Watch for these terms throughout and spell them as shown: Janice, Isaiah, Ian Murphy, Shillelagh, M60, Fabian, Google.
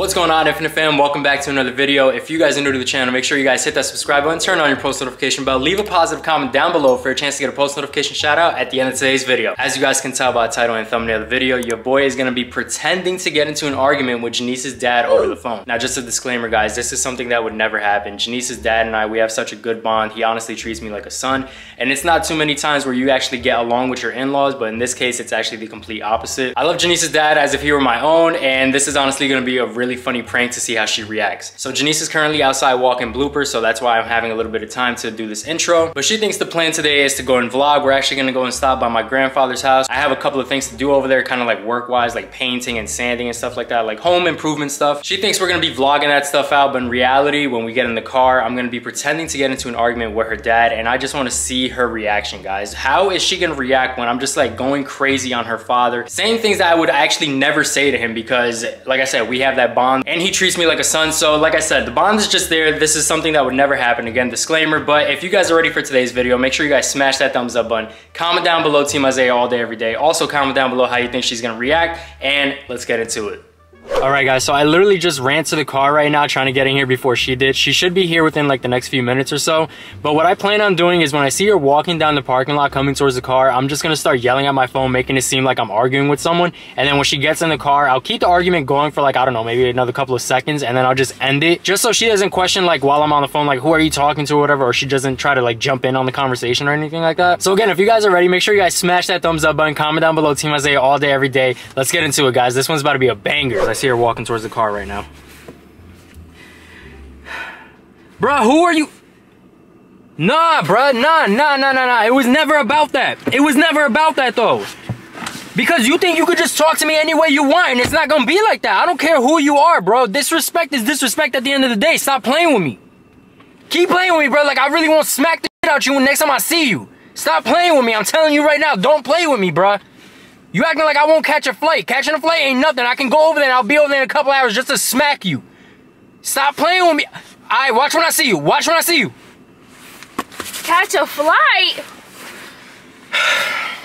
What's going on, Infinite Fam? Welcome back to another video. If you guys are new to the channel, make sure you guys hit that subscribe button, turn on your post notification bell, leave a positive comment down below for a chance to get a post notification shout out at the end of today's video. As you guys can tell by the title and thumbnail of the video, your boy is gonna be pretending to get into an argument with Janice's dad over the phone. Now, just a disclaimer, guys, this is something that would never happen. Janice's dad and I, we have such a good bond. He honestly treats me like a son, and it's not too many times where you actually get along with your in-laws, but in this case, it's actually the complete opposite. I love Janice's dad as if he were my own, and this is honestly gonna be a really funny prank to see how she reacts. So Janice is currently outside walking bloopers, so that's why I'm having a little bit of time to do this intro. But she thinks the plan today is to go and vlog. We're actually gonna go and stop by my grandfather's house. I have a couple of things to do over there, kind of like work-wise, like painting and sanding and stuff like that, like home improvement stuff. She thinks we're gonna be vlogging that stuff out, but in reality, when we get in the car, I'm gonna be pretending to get into an argument with her dad, and I just wanna see her reaction, guys. How is she gonna react when I'm just like going crazy on her father, saying things that I would actually never say to him because, like I said, we have that bond and he treats me like a son. So like I said, the bond is just there. This is something that would never happen. Again, disclaimer, but if you guys are ready for today's video, make sure you guys smash that thumbs up button. Comment down below Team Isaiah all day, every day. Also comment down below how you think she's gonna react, and let's get into it. All right, guys, so I literally just ran to the car right now trying to get in here before she did. She should be here within like the next few minutes or so. But what I plan on doing is when I see her walking down the parking lot coming towards the car, I'm just going to start yelling at my phone, making it seem like I'm arguing with someone. And then when she gets in the car, I'll keep the argument going for like, I don't know, maybe another couple of seconds. And then I'll just end it just so she doesn't question like while I'm on the phone, like, who are you talking to or whatever, or she doesn't try to like jump in on the conversation or anything like that. So again, if you guys are ready, make sure you guys smash that thumbs up button. Comment down below Team Isaiah all day, every day. Let's get into it, guys. This one's about to be a banger. I see her walking towards the car right now. Bruh, who are you? Nah, bruh, nah. It was never about that. It was never about that, though. Because you think you could just talk to me any way you want, and it's not gonna be like that. I don't care who you are, bro. Disrespect is disrespect at the end of the day. Stop playing with me. Keep playing with me, bro. Like, I really won't smack the shit out you next time I see you. Stop playing with me. I'm telling you right now, don't play with me, bruh. You acting like I won't catch a flight. Catching a flight ain't nothing. I can go over there and I'll be over there in a couple hours just to smack you. Stop playing with me. All right, watch when I see you. Watch when I see you. Catch a flight?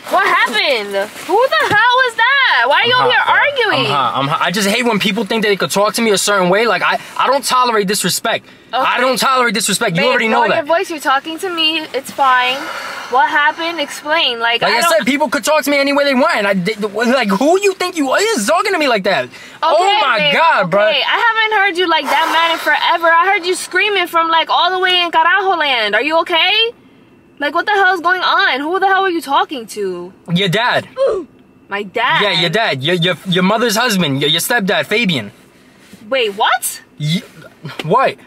What happened? Who the hell is that? Why are you over here arguing? I just hate when people think that they could talk to me a certain way. Like, I don't tolerate disrespect. Okay. I don't tolerate disrespect. Babe, you already know that. Your voice, you're talking to me. It's fine. What happened? Explain. Like I said, people could talk to me any way they want. And like, who you think you is talking to me like that? Okay, oh my God, bro. Okay. I haven't heard you like that man in forever. I heard you screaming from like all the way in Carajo Land. Are you okay? Like, what the hell is going on? Who the hell are you talking to? Your dad. Ooh, my dad? Yeah, your dad. Your mother's husband. Your stepdad, Fabian. Wait, what? What?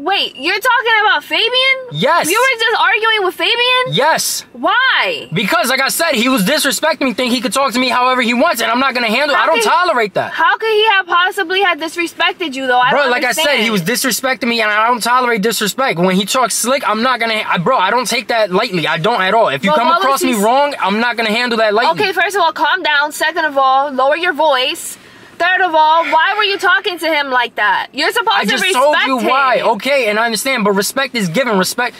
Wait, you're talking about Fabian? Yes. You were just arguing with Fabian? Yes. Why? Because, like I said, he was disrespecting me, thinking he could talk to me however he wants, and I'm not going to handle it. I don't tolerate that. How could he have possibly have disrespected you, though? Bro, like I said, he was disrespecting me, and I don't tolerate disrespect. When he talks slick, I'm not going to... Bro, I don't take that lightly. I don't at all. If you come across me wrong, I'm not going to handle that lightly. Okay, first of all, calm down. Second of all, lower your voice. Third of all, why were you talking to him like that? You're supposed to respect him. I just told you why. Okay, and I understand, but respect is given. Respect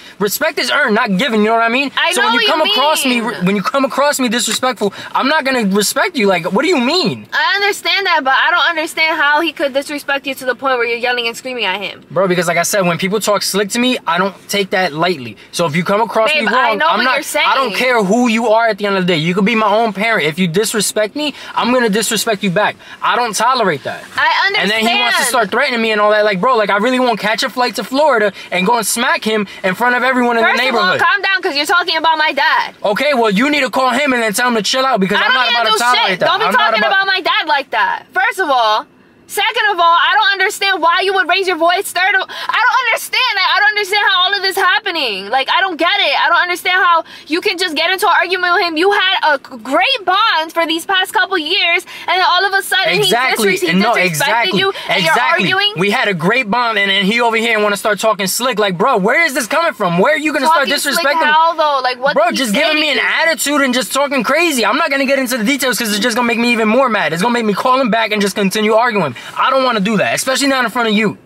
is earned, not given. You know what I mean? I know what you mean. When you come across me disrespectful, I'm not gonna respect you. Like, what do you mean? I understand that, but I don't understand how he could disrespect you to the point where you're yelling and screaming at him. Bro, because like I said, when people talk slick to me, I don't take that lightly. So if you come across me wrong, I'm not. I don't care who you are at the end of the day. You could be my own parent. If you disrespect me, I'm gonna disrespect you back. I don't tolerate that. I understand. And then he wants to start threatening me and all that. Like, bro, like I really won't catch a flight to Florida and go and smack him in front of everyone in the neighborhood. First of all, calm down because you're talking about my dad. Okay, well, you need to call him and then tell him to chill out because I'm not about to tolerate that. Don't be talking about my dad like that. First of all. Second of all, I don't understand why you would raise your voice. Third of all, I don't understand. I don't understand how all of this is happening. Like, I don't get it. I don't understand how you can just get into an argument with him. You had a great bond for these past couple years, and then all of a sudden he disrespected you, and you're arguing? We had a great bond, and then he over here want to start talking slick. Like, bro, where is this coming from? Where are you going to start disrespecting? Slick how, though? Like, what bro, just giving me an attitude and just talking crazy. I'm not going to get into the details because it's just going to make me even more mad. It's going to make me call him back and just continue arguing. I don't want to do that, especially not in front of you.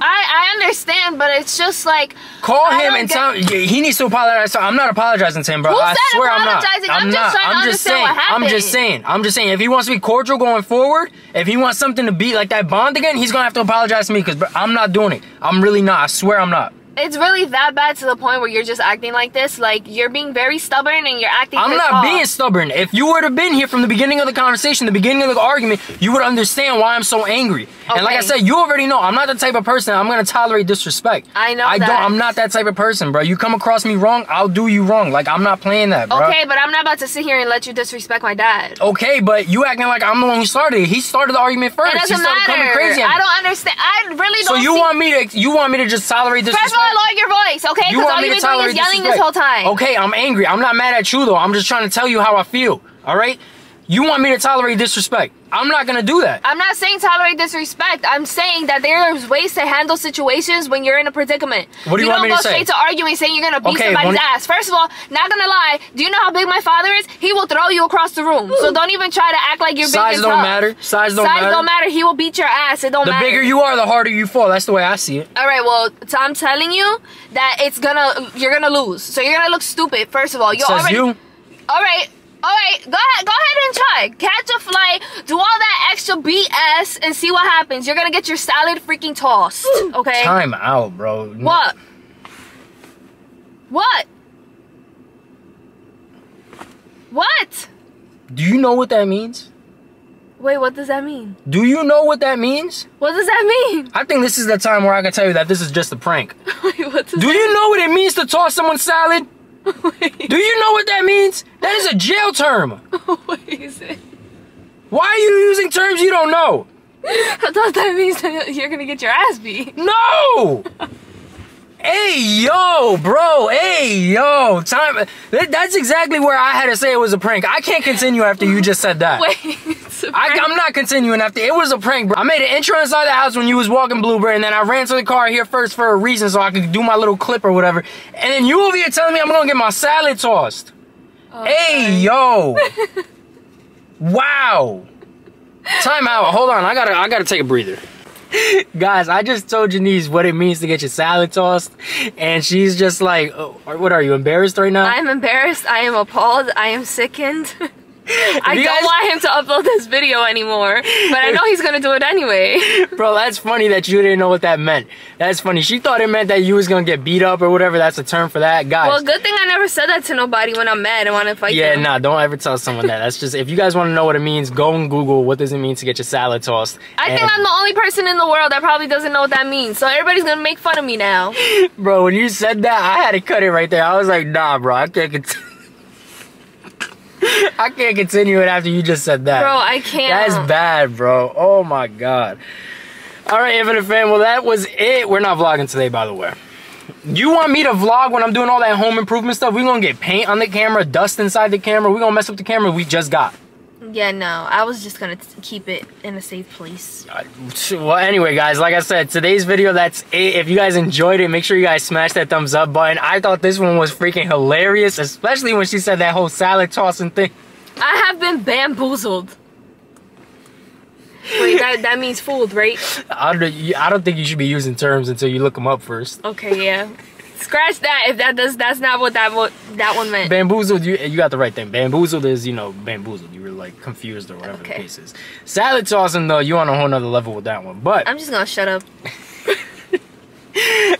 I understand, but it's just like... Call him and tell him. He needs to apologize. I'm not apologizing to him, bro. I swear I'm not. I'm just saying. If he wants to be cordial going forward, if he wants something to be like that bond again, he's going to have to apologize to me because I'm not doing it. I'm really not. I swear I'm not. It's really that bad to the point where you're just acting like this? Like, you're being very stubborn and you're acting pissed off. I'm not being stubborn. If you would have been here from the beginning of the conversation, the beginning of the argument, you would understand why I'm so angry. Okay. And like I said, you already know, I'm not the type of person I'm going to tolerate disrespect. I know that. I'm not that type of person, bro. You come across me wrong, I'll do you wrong. Like, I'm not playing that, bro. Okay, but I'm not about to sit here and let you disrespect my dad. Okay, but you acting like I'm the one who started it. He started the argument first. It doesn't matter. Coming crazy at me. I don't understand. I really don't. So you want me to just tolerate disrespect? First of all, lower your voice, okay? Because all you've been doing is yelling this whole time. Okay, I'm angry. I'm not mad at you, though. I'm just trying to tell you how I feel, all right? You want me to tolerate disrespect. I'm not going to do that. I'm not saying tolerate disrespect. I'm saying that there's ways to handle situations when you're in a predicament. What do you want me to say? You don't go straight to arguing saying you're going to beat somebody's ass. First of all, not going to lie, do you know how big my father is? He will throw you across the room. So don't even try to act like you're big and tough. Size don't matter. He will beat your ass. It don't matter. The bigger you are, the harder you fall. That's the way I see it. All right, well, so I'm telling you that it's you're going to lose. So you're going to look stupid, first of all. All right. Alright, go ahead and try. Catch a flight, do all that extra BS, and see what happens. You're gonna get your salad freaking tossed, okay? Time out, bro. What? What? What? Do you know what that means? Wait, what does that mean? Do you know what that means? What does that mean? I think this is the time where I can tell you that this is just a prank. Wait, what does that mean? Know what it means to toss someone's salad? Wait. Do you know what that means? That is a jail term. What is it? Why are you using terms you don't know? I thought that means that you're gonna get your ass beat. No! Hey, yo, bro. Hey, yo. That's exactly where I had to say it was a prank. I can't continue after you just said that. Wait, it's a prank. I'm not continuing after. It was a prank, bro. I made an intro inside the house when you was walking Bluebird, and then I ran to the car here first for a reason so I could do my little clip or whatever. And then you over here telling me I'm going to get my salad tossed. Oh, hey, yo. Wow. Time out. Hold on. I gotta take a breather. Guys, I just told Janice what it means to get your salad tossed, and she's just like, oh, what are you, embarrassed right now? I'm embarrassed, I am appalled, I am sickened. I don't want him to upload this video anymore, but I know he's gonna do it anyway. Bro, that's funny that you didn't know what that meant. That's funny. She thought it meant that you was gonna get beat up or whatever. That's a term for that, guys. Well, good thing I never said that to nobody when I'm mad and want to fight them. Nah, don't ever tell someone that. That's just, if you guys want to know what it means, go and Google what does it mean to get your salad tossed. I think I'm the only person in the world that probably doesn't know what that means, so everybody's gonna make fun of me now. Bro, when you said that, I had to cut it right there. I was like, nah, bro, I can't continue. I can't continue it after you just said that. Bro, I can't. That's bad, bro. Oh, my God. All right, Infinite Fam. Well, that was it. We're not vlogging today, by the way. You want me to vlog when I'm doing all that home improvement stuff? We're going to get paint on the camera, dust inside the camera. We're going to mess up the camera we just got. Yeah, no. I was just going to keep it in a safe place. Well, anyway, guys, like I said, today's video, that's it. If you guys enjoyed it, make sure you guys smash that thumbs up button. I thought this one was freaking hilarious, especially when she said that whole salad tossing thing. I have been bamboozled. Wait, that means fooled, right? I don't think you should be using terms until you look them up first. Okay, yeah. Scratch that if that's not what that one meant. Bamboozled, you got the right thing. Bamboozled is, you know, bamboozled. You were like confused or whatever the case is. Salad tossing though, you're on a whole nother level with that one. But I'm just gonna shut up.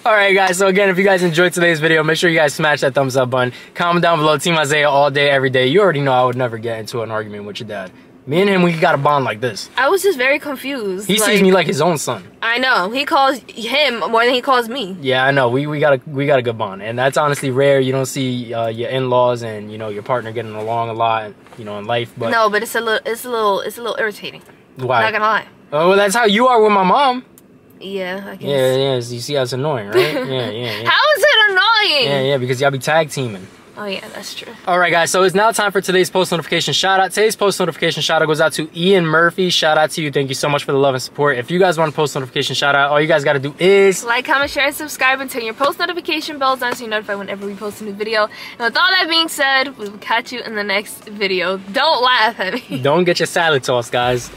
Alright guys, so again, if you guys enjoyed today's video, make sure you guys smash that thumbs up button. Comment down below, Team Isaiah all day, every day. You already know I would never get into an argument with your dad. Me and him, we got a bond like this. I was just very confused. He sees me like his own son. I know. He calls him more than he calls me. Yeah, I know. We got a good bond. And that's honestly rare. You don't see your in-laws and, you know, your partner getting along a lot, you know, in life. But no, but it's a little irritating. Why? I'm not gonna lie. Oh, well, that's how you are with my mom. Yeah, I guess. Yeah. You see how it's annoying, right? Yeah. How is it annoying? Yeah, because y'all be tag teaming. Oh, yeah, that's true. All right, guys, so it's now time for today's post notification shout-out. Today's post notification shout-out goes out to Ian Murphy. Shout-out to you. Thank you so much for the love and support. If you guys want a post notification shout-out, all you guys got to do is... like, comment, share, and subscribe, and turn your post notification bells on so you're notified whenever we post a new video. And with all that being said, we will catch you in the next video. Don't laugh at me. Don't get your salad tossed, guys.